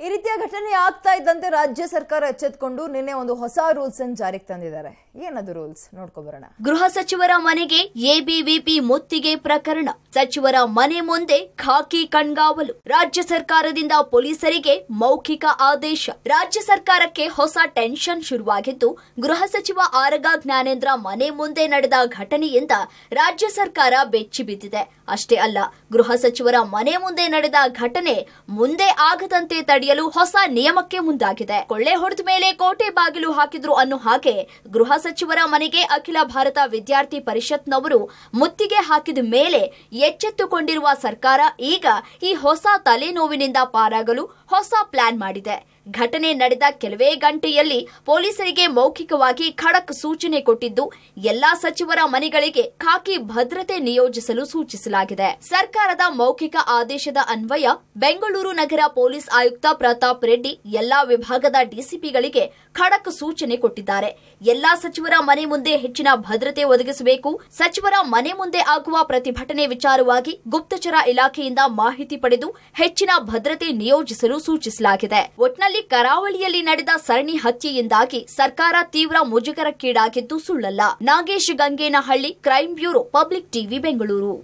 ಈ ರೀತಿಯ ಘಟನೆ ಆಗ್ತಾ ಇದ್ದಂತೆ ರಾಜ್ಯ ಸರ್ಕಾರ ಎಚ್ಚೆತ್ತುಕೊಂಡು ನಿನ್ನೆ ಒಂದು ಹೊಸ ರೂಲ್ಸ್ ಅನ್ನು ಜಾರಿಗೆ ತಂದಿದ್ದಾರೆ. ಏನದು ರೂಲ್ಸ್ ನೋಡ್ಕೋ ಬರೋಣ. ಗೃಹ ಸಚಿವರ ಮನೆಗೆ ಎಬಿವಿಪಿ ಮುತ್ತಿಗೆ ಪ್ರಕರಣ. ಸಚಿವರ ಮನೆ ಮುಂದೆ ಖಾಕಿ ಕಣ್ಗಾವಲು. ರಾಜ್ಯ ಸರ್ಕಾರದಿಂದ ಪೊಲೀಸರಿಗೆ ಮೌಖಿಕ ಆದೇಶ. ರಾಜ್ಯ ಸರ್ಕಾರಕ್ಕೆ ಹೊಸ ಟೆನ್ಷನ್ ಶುರುವಾಗಿದ್ದು, ಗೃಹ ಸಚಿವ ಆರಗ ಜ್ಞಾನೇಂದ್ರ ಮನೆ ಮುಂದೆ ನಡೆದ ಘಟನೆಯಿಂದ ರಾಜ್ಯ ಸರ್ಕಾರ ಬೆಚ್ಚಿ ಬಿದ್ದಿದೆ. ಅಷ್ಟೇ ಅಲ್ಲ, ಗೃಹ ಸಚಿವರ ಮನೆ ಮುಂದೆ ನಡೆದ ಘಟನೆ ಮುಂದೆ ಆಗದಂತೆ ತಡೆಯಲು ಹೊಸ ನಿಯಮಕ್ಕೆ ಮುಂದಾಗಿದೆ. ಕೊಳ್ಳೆ ಹೊಡೆದ ಮೇಲೆ ಕೋಟೆ ಬಾಗಿಲು ಹಾಕಿದ್ರು ಅನ್ನೋ ಹಾಗೆ ಗೃಹ ಸಚಿವರ ಮನೆಗೆ ಅಖಿಲ ಭಾರತ ವಿದ್ಯಾರ್ಥಿ ಪರಿಷತ್ನವರು ಮುತ್ತಿಗೆ ಹಾಕಿದ ಮೇಲೆ ಎಚ್ಚೆತ್ತುಕೊಂಡಿರುವ ಸರ್ಕಾರ ಈಗ ಈ ಹೊಸ ತಲೆನೋವಿನಿಂದ ಪಾರಾಗಲು ಹೊಸ ಪ್ಲಾನ್ ಮಾಡಿದೆ. ಘಟನೆ ನಡೆದ ಕೆಲವೇ ಗಂಟೆಯಲ್ಲಿ ಪೊಲೀಸರಿಗೆ ಮೌಖಿಕವಾಗಿ ಖಡಕ್ ಸೂಚನೆ ಕೊಟ್ಟಿದ್ದು, ಎಲ್ಲಾ ಸಚಿವರ ಮನೆಗಳಿಗೆ ಖಾಕಿ ಭದ್ರತೆ ನಿಯೋಜಿಸಲು ಸೂಚಿಸಲಾಗಿದೆ. ಸರ್ಕಾರದ ಮೌಖಿಕ ಆದೇಶದ ಅನ್ವಯ ಬೆಂಗಳೂರು ನಗರ ಪೊಲೀಸ್ ಆಯುಕ್ತ ಪ್ರತಾಪ್ ರೆಡ್ಡಿ ಎಲ್ಲಾ ವಿಭಾಗದ ಡಿಸಿಪಿಗಳಿಗೆ ಖಡಕ್ ಸೂಚನೆ ಕೊಟ್ಟಿದ್ದಾರೆ. ಎಲ್ಲಾ ಸಚಿವರ ಮನೆ ಮುಂದೆ ಹೆಚ್ಚಿನ ಭದ್ರತೆ ಒದಗಿಸಬೇಕು. ಸಚಿವರ ಮನೆ ಮುಂದೆ ಆಗುವ ಪ್ರತಿಭಟನೆ ವಿಚಾರವಾಗಿ ಗುಪ್ತಚರ ಇಲಾಖೆಯಿಂದ ಮಾಹಿತಿ ಪಡೆದು ಹೆಚ್ಚಿನ ಭದ್ರತೆ ನಿಯೋಜಿಸಲು ಸೂಚಿಸಲಾಗಿದೆ. ಒಟ್ಟಿನಲ್ಲಿ ಕರಾವಳಿಯಲ್ಲಿ ನಡೆದ ಸರಣಿ ಹತ್ಯೆಯಿಂದಾಗಿ ಸರ್ಕಾರ ತೀವ್ರ ಮುಜುಗರಕ್ಕೀಡಾಗಿದ್ದು ಸುಳ್ಳಲ್ಲ. Nagesh Gangenahalli, crime bureau, public TV, Bengaluru.